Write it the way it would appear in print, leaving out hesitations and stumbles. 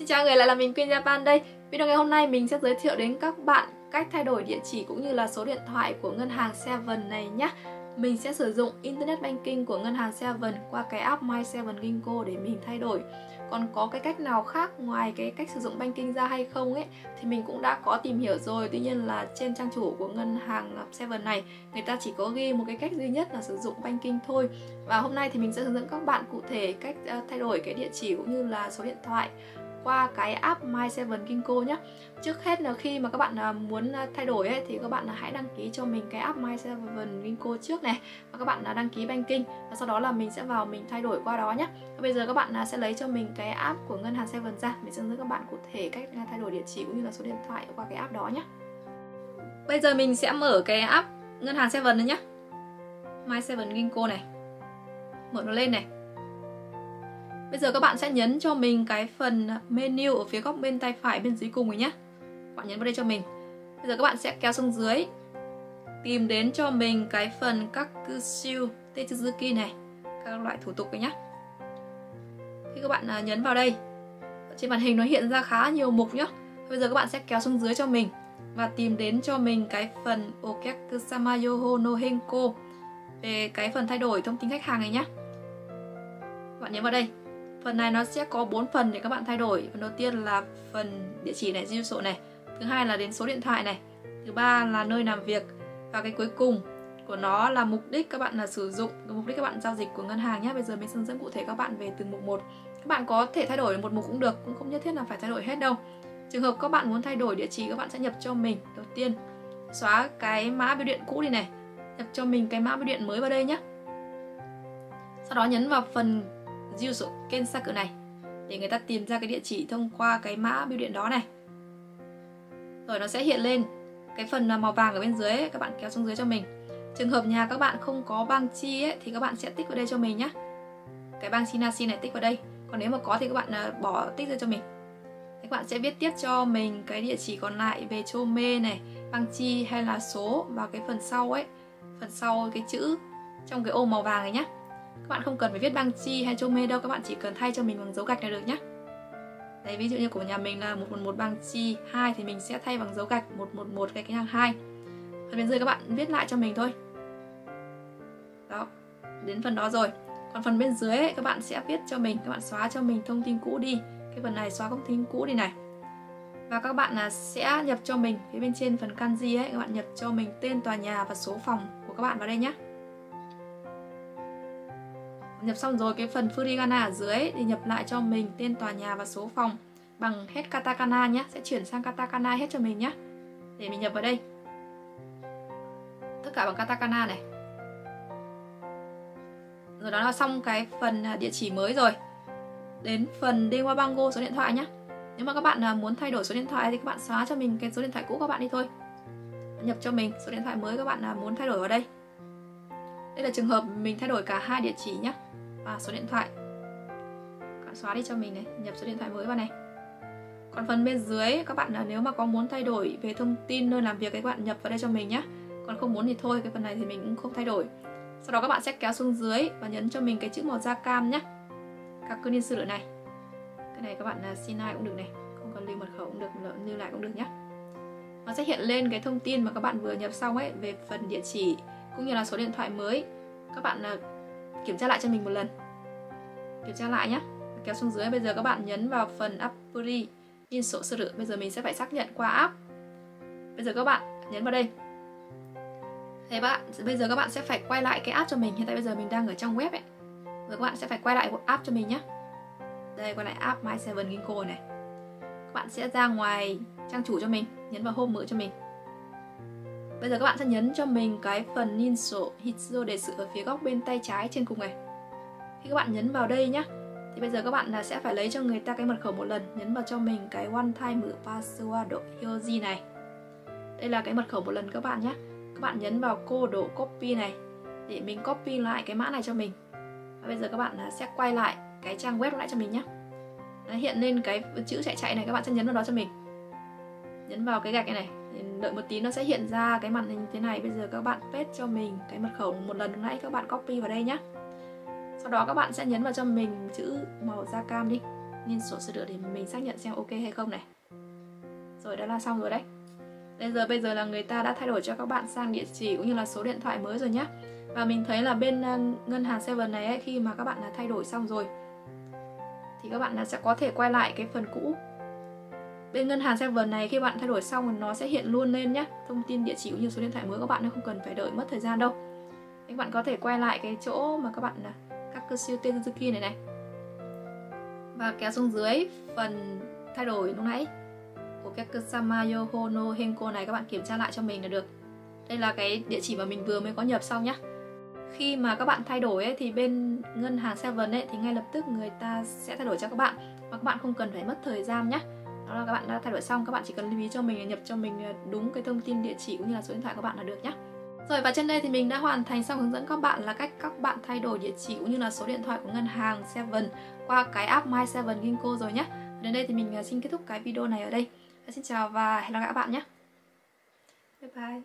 Xin chào người lại là mình Quyen in JAPAN đây. Video ngày hôm nay mình sẽ giới thiệu đến các bạn cách thay đổi địa chỉ cũng như là số điện thoại của ngân hàng Seven này nhé. Mình sẽ sử dụng Internet Banking của ngân hàng Seven qua cái app My Seven Ginko để mình thay đổi. Còn có cái cách nào khác ngoài cái cách sử dụng banking ra hay không ấy thì mình cũng đã có tìm hiểu rồi. Tuy nhiên là trên trang chủ của ngân hàng Seven này, người ta chỉ có ghi một cái cách duy nhất là sử dụng banking thôi. Và hôm nay thì mình sẽ hướng dẫn các bạn cụ thể cách thay đổi cái địa chỉ cũng như là số điện thoại qua cái app My Seven Ginko nhé. Trước hết là khi mà các bạn muốn thay đổi ấy, thì các bạn hãy đăng ký cho mình cái app My Seven Ginko trước này, và các bạn đăng ký banking, và sau đó là mình sẽ vào mình thay đổi qua đó nhé. Bây giờ các bạn sẽ lấy cho mình cái app của ngân hàng Seven ra, mình sẽ hướng dẫn các bạn cụ thể cách thay đổi địa chỉ cũng như là số điện thoại qua cái app đó nhé. Bây giờ mình sẽ mở cái app ngân hàng Seven nữa nhé, My Seven Ginko này, mở nó lên này. Bây giờ các bạn sẽ nhấn cho mình cái phần menu ở phía góc bên tay phải bên dưới cùng rồi nhé. Các bạn nhấn vào đây cho mình. Bây giờ các bạn sẽ kéo xuống dưới, tìm đến cho mình cái phần Kakushu Tezuzuki này, các loại thủ tục rồi nhé. Khi các bạn nhấn vào đây, trên màn hình nó hiện ra khá nhiều mục nhé. Bây giờ các bạn sẽ kéo xuống dưới cho mình và tìm đến cho mình cái phần Okakusamayou nohenko, về cái phần thay đổi thông tin khách hàng này nhé. Các bạn nhấn vào đây. Phần này nó sẽ có 4 phần để các bạn thay đổi. Phần đầu tiên là phần địa chỉ này, Jusukensaku này. Thứ hai là đến số điện thoại này. Thứ ba là nơi làm việc. Và cái cuối cùng của nó là mục đích các bạn là sử dụng, mục đích các bạn giao dịch của ngân hàng nhé. Bây giờ mình hướng dẫn cụ thể các bạn về từng mục một. Các bạn có thể thay đổi một mục cũng được, cũng không nhất thiết là phải thay đổi hết đâu. Trường hợp các bạn muốn thay đổi địa chỉ, các bạn sẽ nhập cho mình đầu tiên, xóa cái mã bưu điện cũ đi này, nhập cho mình cái mã bưu điện mới vào đây nhé. Sau đó nhấn vào phần Jusukensaku này để người ta tìm ra cái địa chỉ thông qua cái mã bưu điện đó này. Rồi nó sẽ hiện lên cái phần màu vàng ở bên dưới ấy, các bạn kéo xuống dưới cho mình. Trường hợp nhà các bạn không có bangchi ấy, thì các bạn sẽ tích vào đây cho mình nhé. Cái bangchi nasi này tích vào đây. Còn nếu mà có thì các bạn bỏ tích ra cho mình. Các bạn sẽ viết tiếp cho mình cái địa chỉ còn lại về chomê này, bangchi hay là số vào cái phần sau ấy, phần sau cái chữ trong cái ô màu vàng này nhé. Các bạn không cần phải viết bangchi hay chomê đâu, các bạn chỉ cần thay cho mình bằng dấu gạch là được nhé. Đấy, ví dụ như của nhà mình là 111 bangchi 2 thì mình sẽ thay bằng dấu gạch 111 cái hàng 2. Phần bên dưới các bạn viết lại cho mình thôi. Đó, đến phần đó rồi. Còn phần bên dưới ấy, các bạn sẽ viết cho mình, các bạn xóa cho mình thông tin cũ đi. Cái phần này xóa thông tin cũ đi này. Và các bạn sẽ nhập cho mình phía bên trên phần kanji ấy, các bạn nhập cho mình tên tòa nhà và số phòng của các bạn vào đây nhé. Nhập xong rồi, cái phần furigana ở dưới thì nhập lại cho mình tên tòa nhà và số phòng bằng hết katakana nhé, sẽ chuyển sang katakana hết cho mình nhé. Để mình nhập vào đây. Tất cả bằng katakana này. Rồi đó là xong cái phần địa chỉ mới rồi. Đến phần banggo số điện thoại nhé. Nếu mà các bạn muốn thay đổi số điện thoại thì các bạn xóa cho mình cái số điện thoại cũ các bạn đi thôi. Nhập cho mình số điện thoại mới các bạn muốn thay đổi vào đây. Đây là trường hợp mình thay đổi cả hai địa chỉ nhé. Và số điện thoại các bạn xóa đi cho mình này, nhập số điện thoại mới vào này. Còn phần bên dưới các bạn nếu mà có muốn thay đổi về thông tin nơi làm việc thì các bạn nhập vào đây cho mình nhé. Còn không muốn thì thôi, cái phần này thì mình cũng không thay đổi. Sau đó các bạn sẽ kéo xuống dưới và nhấn cho mình cái chữ màu da cam nhé, các cơ niên sư lựa này. Cái này các bạn xin ai cũng được này, không cần lưu mật khẩu cũng được, lưu lại cũng được nhé. Nó sẽ hiện lên cái thông tin mà các bạn vừa nhập xong ấy, về phần địa chỉ cũng như là số điện thoại mới. Các bạn kiểm tra lại cho mình một lần, kiểm tra lại nhé. Kéo xuống dưới, bây giờ các bạn nhấn vào phần appuri in suru. Bây giờ mình sẽ phải xác nhận qua app. Bây giờ các bạn nhấn vào đây. Thế bây giờ các bạn sẽ phải quay lại cái app cho mình. Hiện tại bây giờ mình đang ở trong web ấy. Rồi các bạn sẽ phải quay lại app cho mình nhé. Đây, quay lại app My Seven Ginko này. Các bạn sẽ ra ngoài trang chủ cho mình, nhấn vào home mở cho mình. Bây giờ các bạn sẽ nhấn cho mình cái phần Ninso Hitsuo để sự ở phía góc bên tay trái trên cùng này. Khi các bạn nhấn vào đây nhá, thì bây giờ các bạn sẽ phải lấy cho người ta cái mật khẩu một lần, nhấn vào cho mình cái one time password Hiyoji này. Đây là cái mật khẩu một lần các bạn nhé. Các bạn nhấn vào code copy này để mình copy lại cái mã này cho mình. Và bây giờ các bạn sẽ quay lại cái trang web lại cho mình nhé. Hiện lên cái chữ chạy chạy này, các bạn sẽ nhấn vào đó cho mình. Nhấn vào cái gạch này. Đợi một tí nó sẽ hiện ra cái màn hình thế này. Bây giờ các bạn paste cho mình cái mật khẩu một lần lúc nãy các bạn copy vào đây nhé. Sau đó các bạn sẽ nhấn vào cho mình chữ màu da cam đi. Nhìn sổ sửa để mình xác nhận xem ok hay không này. Rồi đã là xong rồi đấy. Bây giờ là người ta đã thay đổi cho các bạn sang địa chỉ cũng như là số điện thoại mới rồi nhá. Và mình thấy là bên ngân hàng Seven này ấy, khi mà các bạn đã thay đổi xong rồi thì các bạn sẽ có thể quay lại cái phần cũ. Bên ngân hàng Seven này khi bạn thay đổi xong thì nó sẽ hiện luôn lên nhá, thông tin địa chỉ cũng như số điện thoại mới, các bạn không cần phải đợi mất thời gian đâu. Các bạn có thể quay lại cái chỗ mà các bạn Kakushu Tezuzuki này này. Và kéo xuống dưới phần thay đổi lúc nãy của Okakusamayou nohenko này, các bạn kiểm tra lại cho mình là được. Đây là cái địa chỉ mà mình vừa mới có nhập xong nhá. Khi mà các bạn thay đổi ấy, thì bên ngân hàng Seven ấy, thì ngay lập tức người ta sẽ thay đổi cho các bạn. Và các bạn không cần phải mất thời gian nhá. Đó là các bạn đã thay đổi xong, các bạn chỉ cần lưu ý cho mình là nhập cho mình đúng cái thông tin địa chỉ cũng như là số điện thoại các bạn là được nhá. Rồi, và trên đây thì mình đã hoàn thành xong hướng dẫn các bạn là cách các bạn thay đổi địa chỉ cũng như là số điện thoại của ngân hàng Seven qua cái app My Seven Ginko rồi nhé. Đến đây thì mình xin kết thúc cái video này ở đây. Xin chào và hẹn gặp lại các bạn nhé. Bye bye.